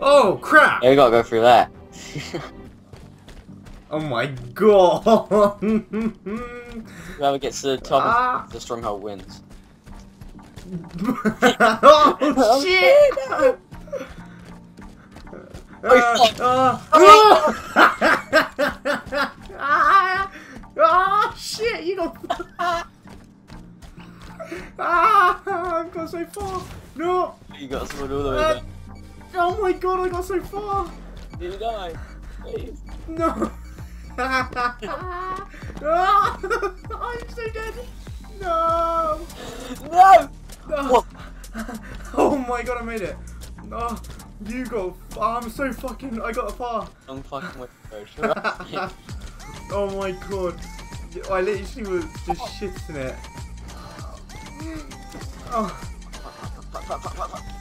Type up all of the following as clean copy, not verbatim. Oh, crap! There you go, go through that. Oh my god! Whoever gets to the top of the stronghold wins. Oh shit! No. Oh shit! You don't. I've got so far. No. You got someone all the way back. Oh my god! I got so far. Did you die? Please. No. Oh, I'm so dead. No. No. Oh. Oh my god! I made it. Oh, you go. Oh, I'm so fucking. I got far. I'm fucking with you. Oh my god! I literally was just shitting it. Oh.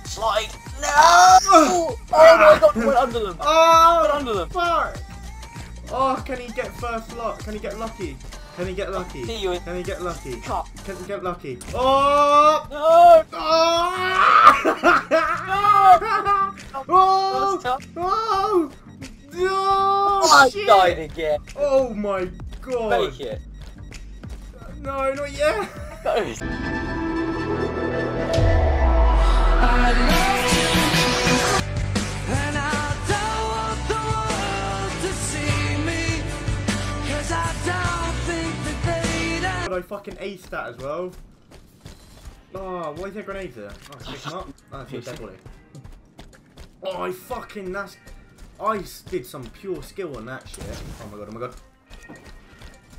Slide! No! Oh my god! Went under them. Oh, went under them. Fuck! Oh, can he get first luck? Can he get lucky? Can he get lucky? Can he get lucky? Can he get lucky? Oh! No! Oh! No! Oh! Oh! Oh! I died again. Oh my god! Make it. No, not yet. I fucking aced that as well. Oh, why is there grenades there? Oh, it's not. That's your dead body. Oh, I fucking, that's. I did some pure skill on that shit. Oh my god, oh my god.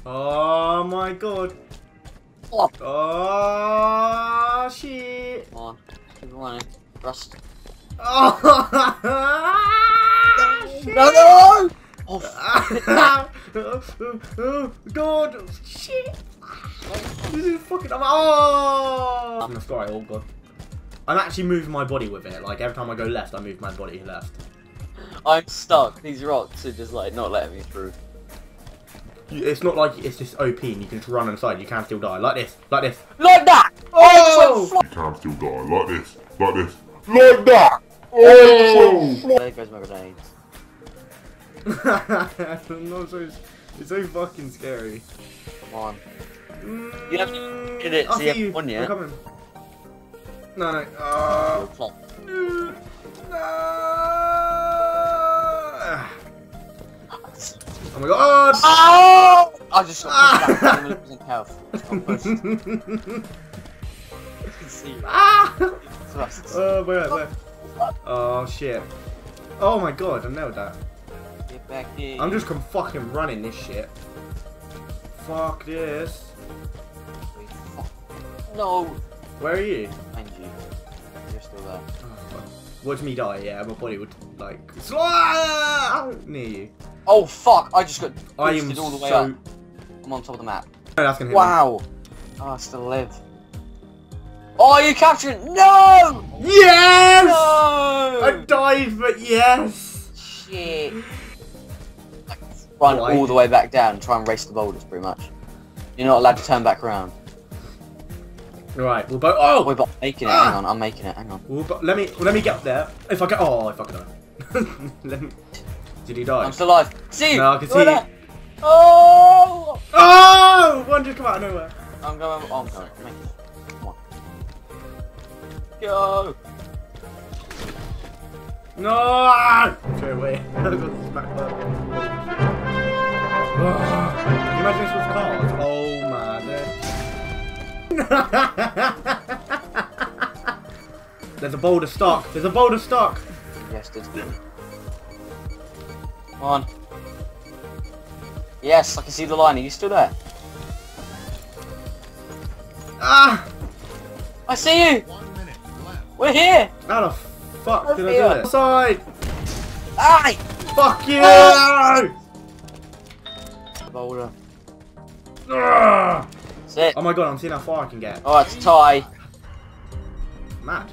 Oh my god. Oh, oh shit. Come on. Keep running. Rust. Oh, shit. No, no! Oh, oh god, shit! This is fucking. Oh! I'm sorry, oh god. I'm actually moving my body with it. Like every time I go left, I move my body left. I'm stuck. These rocks are just like not letting me through. It's not like it's just OP and you can just run inside. You can still die. Like this. Like this. Like that. Oh! You can still die. Like this. Like this. Like that. Oh! There goes my grenades. It's so fucking scary. Come on. You have to get it so you haven't won yet. No, no. No. Oh my god. Oh! I just shot him back. I'm losing health. I'm pushed. You can see. Oh, wait, wait. Oh, shit. Oh my god, I nailed that. Back in. I'm just fucking running this shit. Fuck this. No. Where are you? Behind you. You're still there. Oh, watch me die. Yeah, my body would like slide near you. Oh fuck! I just got boosted all the way up. I'm on top of the map. No, that's gonna hit me. Oh, I still live. Oh, you captured it! No! Yes! No! I died, but yes. Shit. Run all the way back down and try and race the boulders, pretty much. You're not allowed to turn back around. Right, we'll both. Oh, we're both making it. Hang on, I'm making it. Hang on. We'll let me get up there. If I get, oh, if I can. Did he die? I'm still alive. See you. No, I can see you. Oh! Oh! One just come out of nowhere. I'm going. Oh, I'm going. Come on. Go. No! Straight away. Can you imagine this was cards? Oh man. There's a boulder stuck. There's a boulder stuck. Yes, there's good. Come on. Yes, I can see the line. Are you still there? Ah! I see you! 1 minute left. We're here! How the fuck did I do it? Outside! Aye! Fuck you! Oh. Boulder. That's it. Oh my god, I'm seeing how far I can get. Oh, it's a tie. Mad.